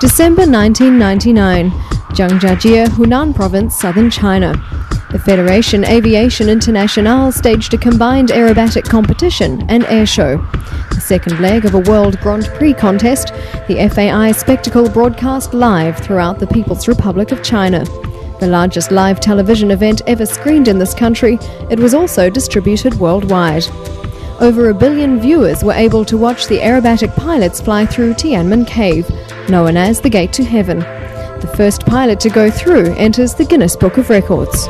December 1999, Zhangjiajie, Hunan Province, southern China. The Federation Aviation Internationale staged a combined aerobatic competition and air show. The second leg of a World Grand Prix contest, the FAI spectacle broadcast live throughout the People's Republic of China. The largest live television event ever screened in this country, it was also distributed worldwide. Over 1 billion viewers were able to watch the aerobatic pilots fly through Tianmen Cave, known as the Gate to Heaven. The first pilot to go through enters the Guinness Book of Records.